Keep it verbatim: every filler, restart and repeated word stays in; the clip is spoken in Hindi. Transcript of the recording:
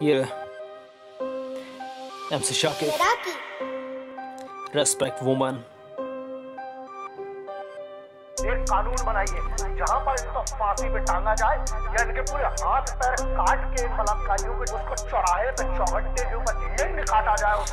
Yeah. M C Shakib. Respect woman. एक कानून बनाइए जहाँ पर इसको फांसी पे टांगा जाए या इनके पूरे हाथ पैर काट के बलात्कारियों के उसको चौराहे पे चौहट्टे के ऊपर काटा जाए।